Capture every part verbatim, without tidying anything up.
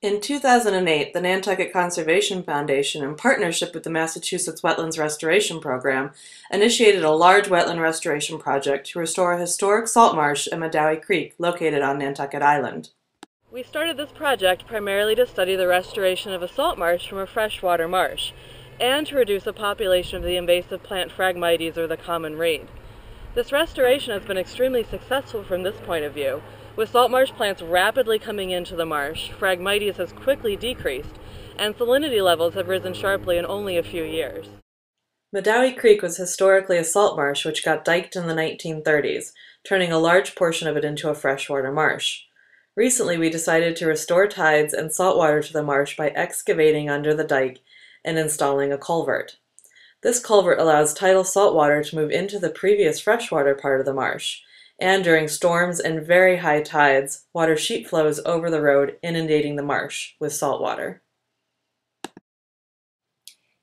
In two thousand eight, the Nantucket Conservation Foundation, in partnership with the Massachusetts Wetlands Restoration Program, initiated a large wetland restoration project to restore a historic salt marsh in Medouie Creek, located on Nantucket Island. We started this project primarily to study the restoration of a salt marsh from a freshwater marsh, and to reduce a population of the invasive plant Phragmites, or the common reed. This restoration has been extremely successful from this point of view. With salt marsh plants rapidly coming into the marsh, Phragmites has quickly decreased, and salinity levels have risen sharply in only a few years. Medouie Creek was historically a salt marsh which got diked in the nineteen thirties, turning a large portion of it into a freshwater marsh. Recently, we decided to restore tides and saltwater to the marsh by excavating under the dike and installing a culvert. This culvert allows tidal saltwater to move into the previous freshwater part of the marsh, and during storms and very high tides, water sheet flows over the road, inundating the marsh with salt water.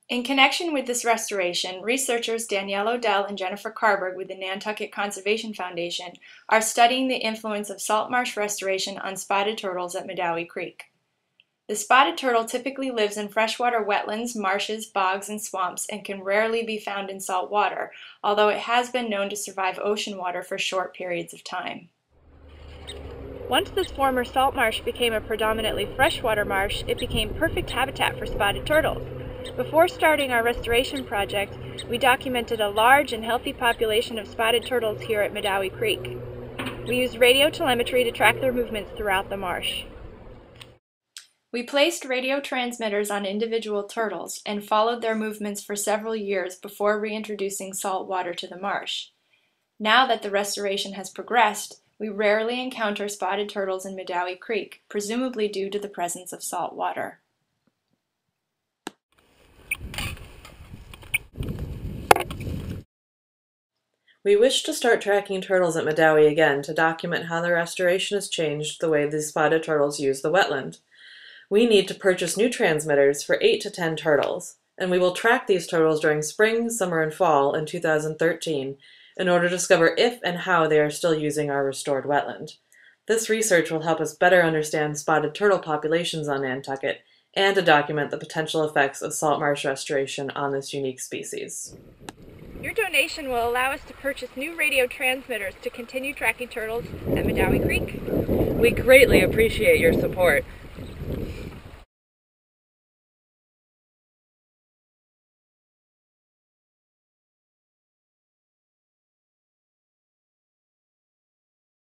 In connection with this restoration, researchers Danielle O'Dell and Jennifer Karberg with the Nantucket Conservation Foundation are studying the influence of salt marsh restoration on spotted turtles at Medouie Creek. The spotted turtle typically lives in freshwater wetlands, marshes, bogs, and swamps, and can rarely be found in salt water, although it has been known to survive ocean water for short periods of time. Once this former salt marsh became a predominantly freshwater marsh, it became perfect habitat for spotted turtles. Before starting our restoration project, we documented a large and healthy population of spotted turtles here at Medouie Creek. We used radio telemetry to track their movements throughout the marsh. We placed radio transmitters on individual turtles and followed their movements for several years before reintroducing salt water to the marsh. Now that the restoration has progressed, we rarely encounter spotted turtles in Medouie Creek, presumably due to the presence of salt water. We wish to start tracking turtles at Medouie again to document how the restoration has changed the way these spotted turtles use the wetland. We need to purchase new transmitters for eight to ten turtles, and we will track these turtles during spring, summer, and fall in two thousand thirteen in order to discover if and how they are still using our restored wetland. This research will help us better understand spotted turtle populations on Nantucket and to document the potential effects of salt marsh restoration on this unique species. Your donation will allow us to purchase new radio transmitters to continue tracking turtles at Medouie Creek. We greatly appreciate your support.